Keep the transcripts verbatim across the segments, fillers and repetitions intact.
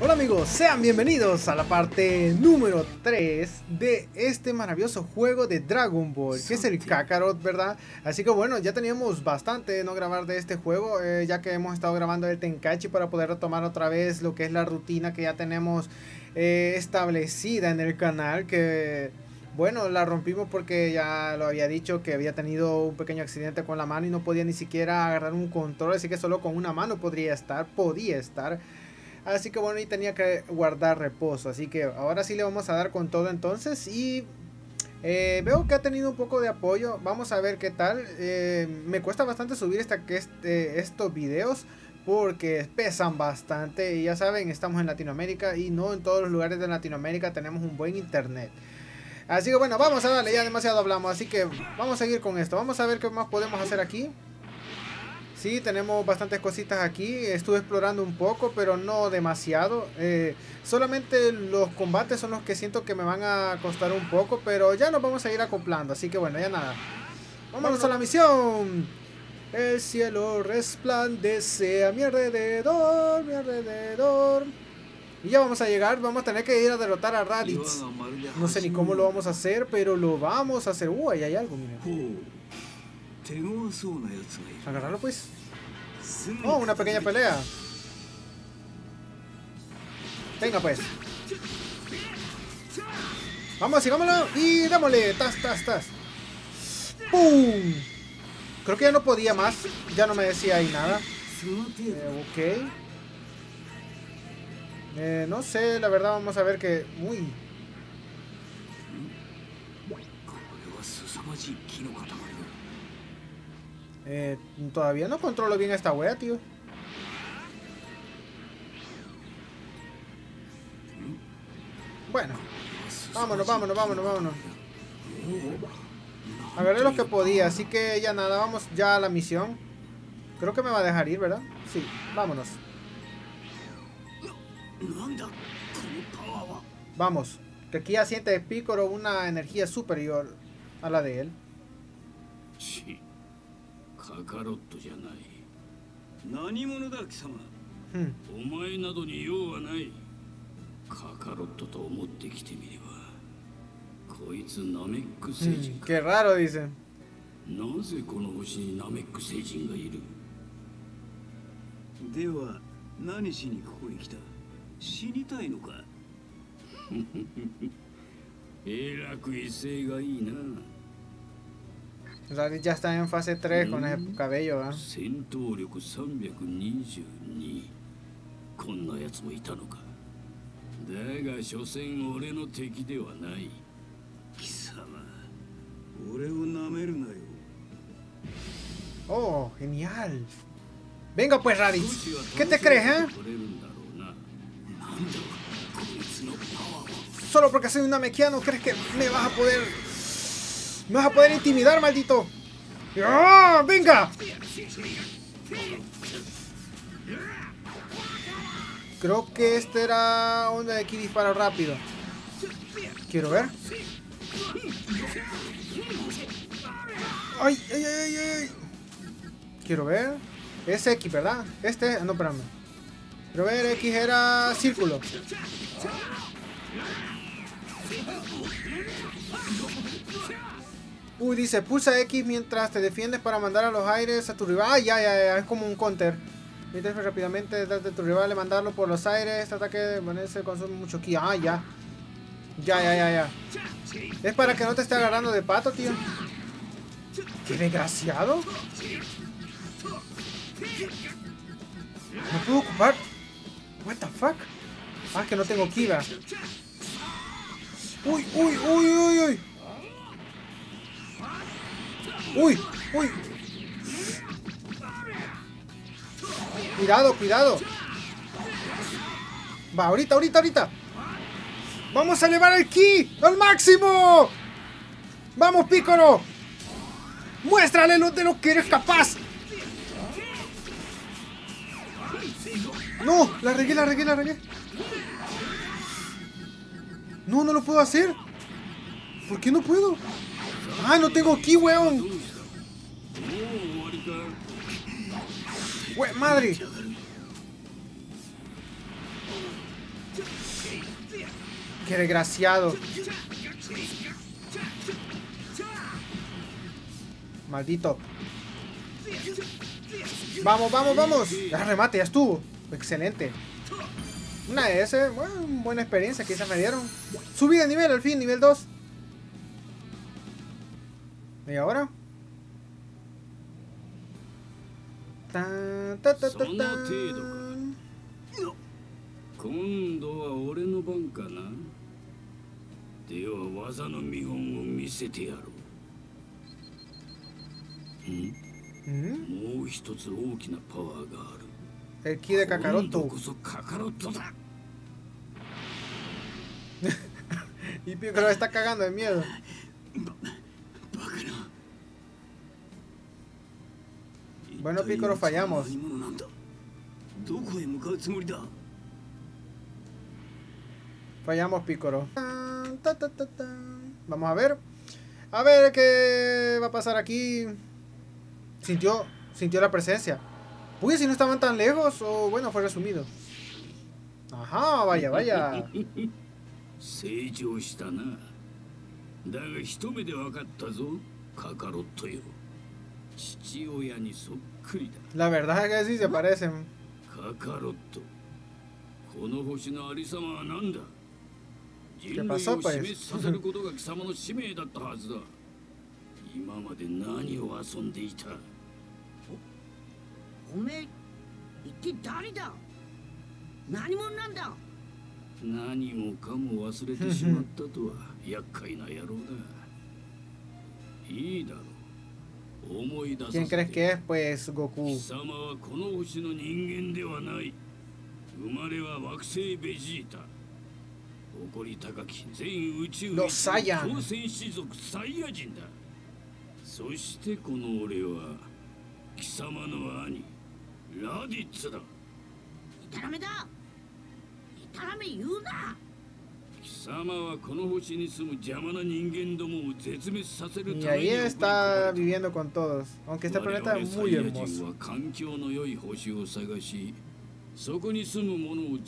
Hola amigos, sean bienvenidos a la parte número tres de este maravilloso juego de Dragon Ball, que es el Kakarot, ¿verdad? Así que bueno, ya teníamos bastante de no grabar de este juego, eh, ya que hemos estado grabando el Tenkaichi para poder retomar otra vez lo que es la rutina que ya tenemos eh, establecida en el canal, que... Bueno, la rompimos porque ya lo había dicho que había tenido un pequeño accidente con la mano y no podía ni siquiera agarrar un control, así que solo con una mano podría estar, podía estar. Así que bueno, y tenía que guardar reposo, así que ahora sí le vamos a dar con todo entonces y eh, veo que ha tenido un poco de apoyo, vamos a ver qué tal. Eh, me cuesta bastante subir esta, este, estos videos porque pesan bastante y ya saben, estamos en Latinoamérica y no en todos los lugares de Latinoamérica tenemos un buen internet. Así que bueno, vamos a darle, ya demasiado hablamos, así que vamos a seguir con esto. Vamos a ver qué más podemos hacer aquí. Sí, tenemos bastantes cositas aquí. Estuve explorando un poco, pero no demasiado. Eh, solamente los combates son los que siento que me van a costar un poco, pero ya nos vamos a ir acoplando. Así que bueno, ya nada. ¡Vámonos a la misión! El cielo resplandece a mi alrededor, mi alrededor... Y ya vamos a llegar, vamos a tener que ir a derrotar a Raditz. No sé ni cómo lo vamos a hacer, pero lo vamos a hacer. Uh, ahí hay algo, mira. Agarrarlo pues. Oh, una pequeña pelea. Venga pues. Vamos, sigámoslo y dámosle. Tas, tas, tas. ¡Pum! Creo que ya no podía más. Ya no me decía ahí nada. Eh, ok. Eh, no sé, la verdad vamos a ver que... Uy. Eh, todavía no controlo bien esta wea, tío. Bueno. Vámonos, vámonos, vámonos, vámonos. Agarré lo que podía, así que ya nada, vamos ya a la misión. Creo que me va a dejar ir, ¿verdad? Sí, vámonos. Vamos, que aquí ya siente Piccolo una energía superior a la de él. Hmm. Qué raro, dice. Raditz ya está en fase tres con el cabello, ¿eh? Oh, genial. Venga pues, Raditz. ¿Qué te crees, eh? Solo porque soy un namequiano, ¿crees que me vas a poder... me vas a poder intimidar, maldito? ¡Oh, venga! Creo que este era onda de aquí disparo rápido. Quiero ver. ¡Ay, ay, ay, ay! Quiero ver. Es X, ¿verdad? Este... no, espérame. Quiero ver, X era círculo. Uy, dice, pulsa X mientras te defiendes para mandar a los aires a tu rival. Ah, ya, ya, ya, es como un counter. Mientras rápidamente detrás de tu rival, mandarlo por los aires. Este ataque se consume mucho ki. Ah, ya. Ya, ya, ya, ya. Es para que no te esté agarrando de pato, tío. ¡Qué desgraciado! No puedo ocupar. What the fuck? Ah, que no tengo Kiva. Uy, uy, uy, uy, uy. Uy, uy. Cuidado, cuidado. Va, ahorita, ahorita, ahorita. Vamos a elevar el ki al máximo. Vamos, Piccolo. Muéstrale lo de lo que eres capaz. No, la regué, la regué, la regué. No, no lo puedo hacer. ¿Por qué no puedo? Ah, no tengo ki, weón. We, madre. ¡Qué desgraciado! Maldito. ¡Vamos, vamos, vamos! Ya remate, ya estuvo. Excelente. Una S, bueno, buena experiencia que se me dieron. Subí de nivel al fin, nivel dos. ¿Y ahora? Tan, ta, ta, ta, tan. ¿Mm? El ki de Kakaroto. Y Piccolo está cagando de miedo. Bueno, Piccolo, fallamos. Fallamos, Piccolo. Vamos a ver. A ver qué va a pasar aquí. Sintió, sintió la presencia. Uy, si no estaban tan lejos, o bueno, fue resumido. Ajá, vaya, vaya. La verdad es que sí se parecen. ¿Qué pasó, pues? ¿Quién crees que es, pues, Goku? Los Saiyan. Raditz. Y ahí está viviendo con todos, aunque este planeta es muy hermoso. Sí. Y si un lugar no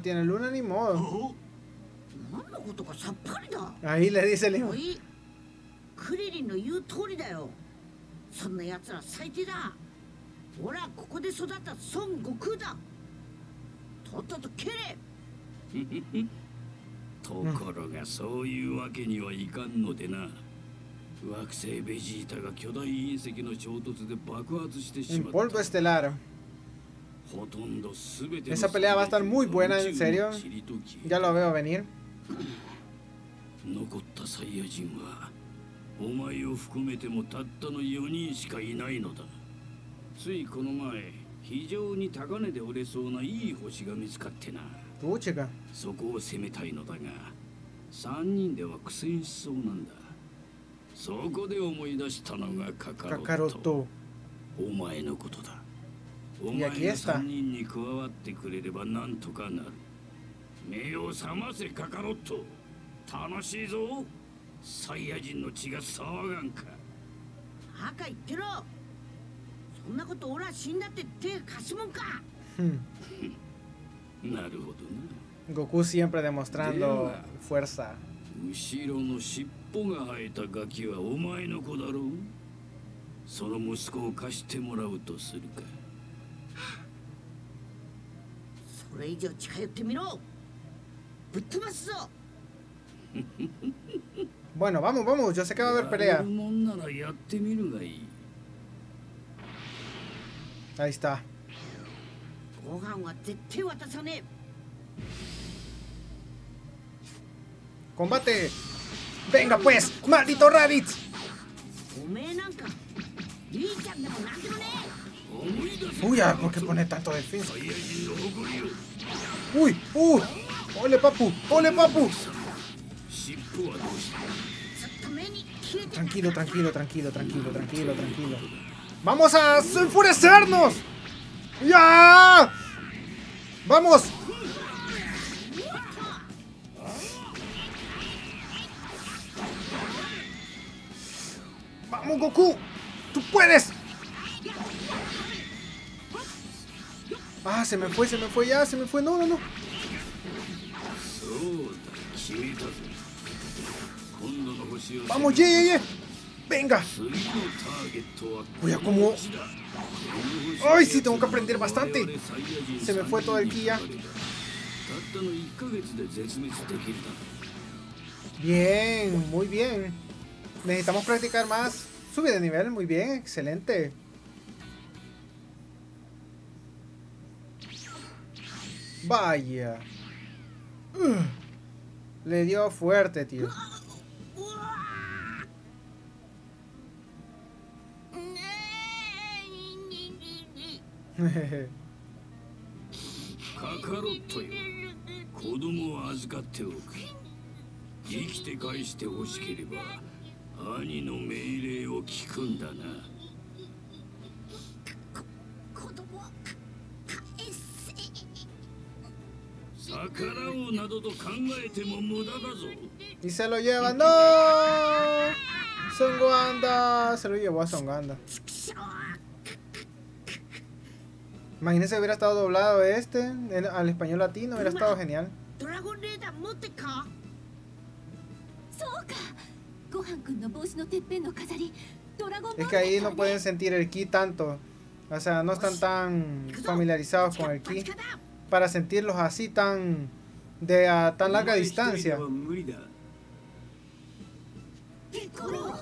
tiene luna, ni modo. Ahí le dice el hijo. En polvo estelar. Esa pelea va a estar muy buena, en serio. Ya lo veo venir. Puchica. Kakaroto. Y aquí está. Hmm. Goku siempre demostrando fuerza. Bueno, vamos, vamos, yo sé que va a haber pelea. Ahí está. ¡Combate! ¡Venga pues! ¡Maldito Raditz! Uy, ¿por qué pone tanto defensa? Uy, uy, ole papu, ole papu. Tranquilo, tranquilo, tranquilo, tranquilo, tranquilo, tranquilo. Vamos a enfurecernos. Ya. Vamos. Vamos, Goku. Tú puedes. Ah, se me fue, se me fue, ya, se me fue. No, no, no. Vamos, ye, ye, ye. Venga. Cuidado, como... Ay, sí, tengo que aprender bastante. Se me fue todo el ki ya. Bien, muy bien. Necesitamos practicar más. Sube de nivel, muy bien, excelente. Vaya. Uh, le dio fuerte, tío. Y se lo lleva, no. Son Goanda, se lo llevó a Son Goanda. Imagínense, hubiera estado doblado este en, al español latino, hubiera estado genial. Es que ahí no pueden sentir el ki tanto, o sea, no están tan familiarizados con el ki para sentirlos así tan de a tan larga distancia. Sí. Piccolo.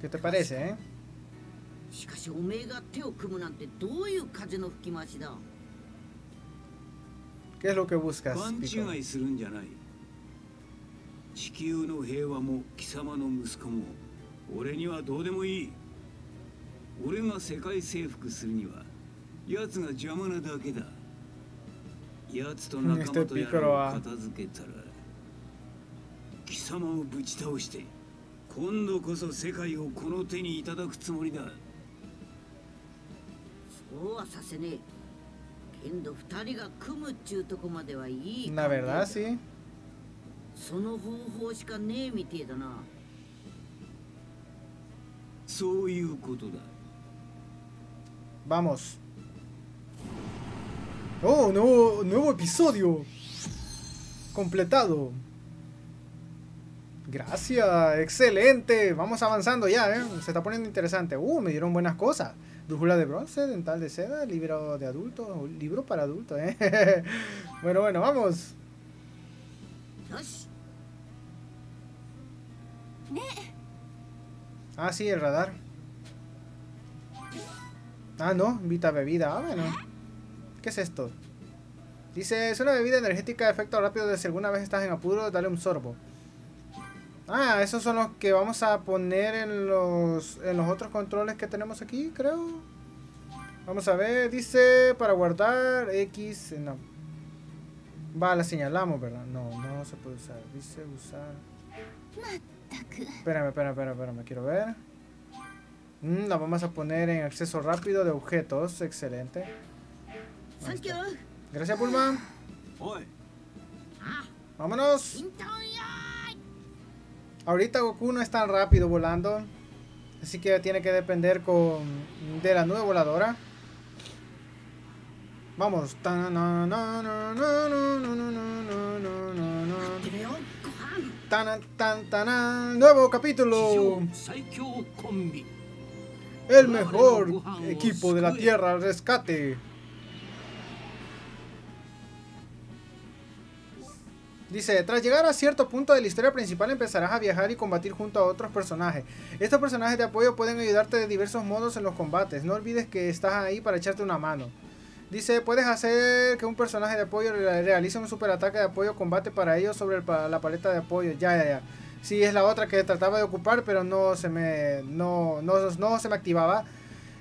¿Qué te parece, eh? ¿Qué es lo que buscas, Piccolo? Este Piccolo va... La verdad, sí. Vamos. Oh, nuevo, nuevo episodio completado. Gracias, excelente. Vamos avanzando ya, ¿eh? Se está poniendo interesante. Uh, me dieron buenas cosas. Brújula de bronce, dental de seda, libro de adulto, libro para adultos, ¿eh? Bueno, bueno, vamos. Ah, sí, el radar. Ah, no, Vita Bebida. Ah, bueno. ¿Qué es esto? Dice, es una bebida energética de efecto rápido de si alguna vez estás en apuro, dale un sorbo. Ah, esos son los que vamos a poner en los, en los otros controles que tenemos aquí, creo. Vamos a ver, dice, para guardar X, no. Va, la señalamos, ¿verdad? No, no se puede usar, dice usar. Espérame, espérame, espérame, espérame, quiero ver. Mm, la vamos a poner en acceso rápido de objetos, excelente. Gracias, Bulma. Vámonos. Ahorita Goku no es tan rápido volando, así que tiene que depender con de la nube voladora. Vamos. Tan tan tan nuevo capítulo. El mejor equipo de la Tierra al rescate. Dice, tras llegar a cierto punto de la historia principal empezarás a viajar y combatir junto a otros personajes. Estos personajes de apoyo pueden ayudarte de diversos modos en los combates. No olvides que estás ahí para echarte una mano. Dice, puedes hacer que un personaje de apoyo realice un super ataque de apoyo combate para ellos sobre la paleta de apoyo. Ya, ya, ya. Sí, es la otra que trataba de ocupar, pero no se me, no, no, no se me activaba.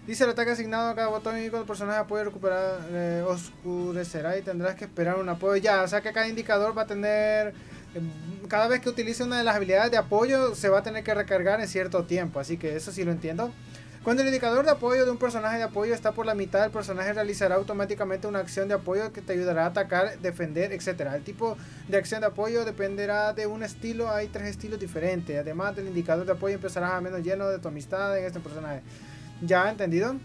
Dice, el ataque asignado a cada botón y el personaje de apoyo recuperar, eh, oscurecerá y tendrás que esperar un apoyo. Ya, o sea que cada indicador va a tener... Eh, cada vez que utilice una de las habilidades de apoyo, se va a tener que recargar en cierto tiempo. Así que eso sí lo entiendo. Cuando el indicador de apoyo de un personaje de apoyo está por la mitad, el personaje realizará automáticamente una acción de apoyo que te ayudará a atacar, defender, etcétera. El tipo de acción de apoyo dependerá de un estilo. Hay tres estilos diferentes. Además del indicador de apoyo, empezarás a menos lleno de tu amistad en este personaje. Ya, entendido.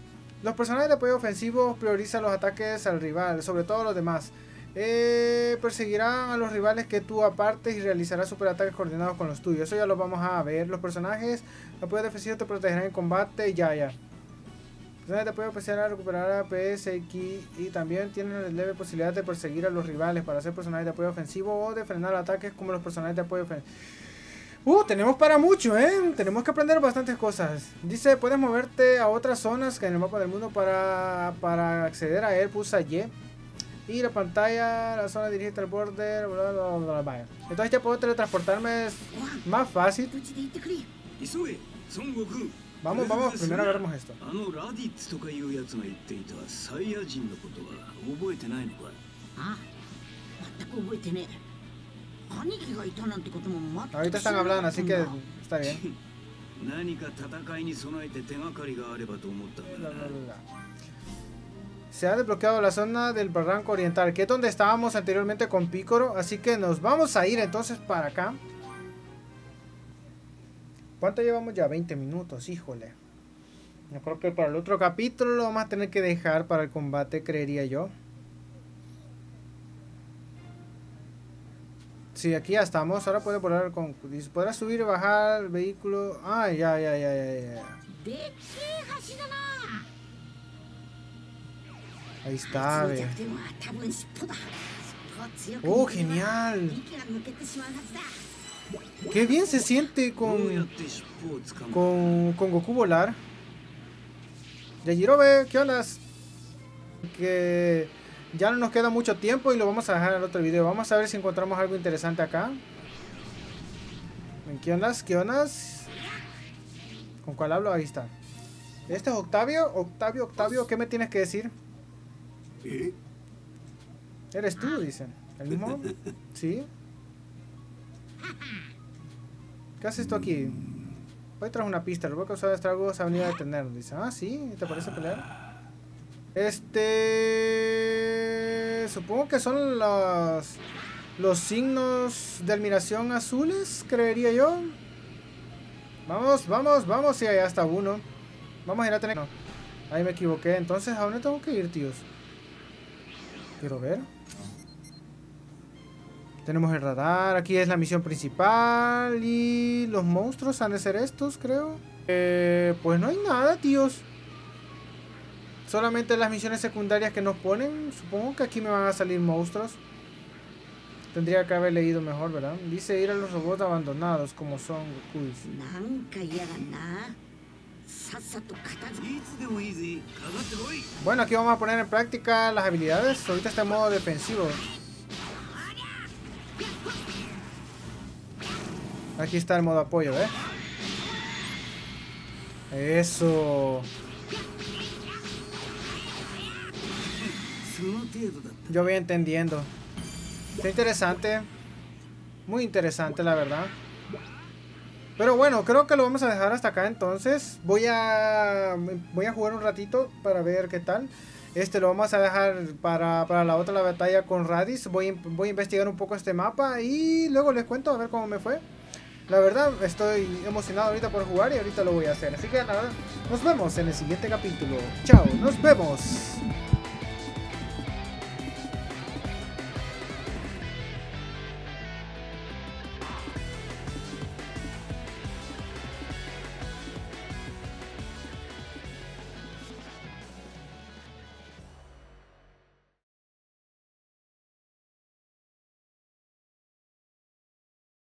Los personajes de apoyo ofensivos priorizan los ataques al rival, sobre todo los demás. Eh, perseguirán a los rivales que tú apartes y realizará superataques coordinados con los tuyos. Eso ya lo vamos a ver. Los personajes de apoyo defensivo te protegerán en combate. Ya, ya. Los personajes de apoyo empezarán a recuperar A P S y también tienen la leve posibilidad de perseguir a los rivales para hacer personajes de apoyo ofensivo o de frenar ataques como los personajes de apoyo ofensivo. Uh, tenemos para mucho, ¿eh? Tenemos que aprender bastantes cosas. Dice, puedes moverte a otras zonas que en el mapa del mundo para, para acceder a él. Pulsa Y. Y la pantalla, la zona dirigida al borde, bla, bla, bla, bla. Entonces ya puedo teletransportarme más fácil. Vamos, vamos, primero agarramos esto. Ahorita están hablando, así que está bien. Se ha desbloqueado la zona del barranco oriental, que es donde estábamos anteriormente con Piccolo. Así que nos vamos a ir entonces para acá. ¿Cuánto llevamos ya? veinte minutos, híjole. Yo creo que para el otro capítulo lo vamos a tener que dejar para el combate, creería yo. Sí, aquí ya estamos. Ahora puede volar con... Podrás subir y bajar el vehículo. Ah, ya, ya, ya, ya, ya. Ahí está, ve. Oh, genial. Qué bien se siente con... Con, con Goku volar. Yajirobe, ¿qué onda? Que... Ya no nos queda mucho tiempo y lo vamos a dejar en el otro video. Vamos a ver si encontramos algo interesante acá. ¿Qué ondas? ¿Qué ondas? ¿Con cuál hablo? Ahí está. ¿Este es Octavio? Octavio, Octavio, ¿qué me tienes que decir? ¿Eh? Eres tú, dicen. ¿El mismo? ¿Sí? ¿Qué haces tú aquí? Voy tras una pista. Lo voy a causar estragos a venir a detenernos. Dicen, ah, sí, ¿te parece pelear? Este... Supongo que son los, los signos de admiración azules, creería yo. Vamos, vamos, vamos. Sí, allá está uno. Vamos a ir a tener... No, ahí me equivoqué. Entonces, ¿a dónde tengo que ir, tíos? Quiero ver. Tenemos el radar. Aquí es la misión principal. Y los monstruos han de ser estos, creo. Eh, pues no hay nada, tíos. Solamente las misiones secundarias que nos ponen. Supongo que aquí me van a salir monstruos. Tendría que haber leído mejor, ¿verdad? Dice ir a los robots abandonados, como son Goku. Bueno, aquí vamos a poner en práctica las habilidades. Ahorita está en modo defensivo. Aquí está el modo apoyo, ¿eh? Eso... Yo voy entendiendo. Está interesante. Muy interesante, la verdad. Pero bueno, creo que lo vamos a dejar hasta acá entonces. Voy a voy a jugar un ratito para ver qué tal. Este lo vamos a dejar para, para la otra la batalla con Raditz. Voy, voy a investigar un poco este mapa y luego les cuento a ver cómo me fue. La verdad, estoy emocionado ahorita por jugar y ahorita lo voy a hacer. Así que nada, nos vemos en el siguiente capítulo. Chao, nos vemos.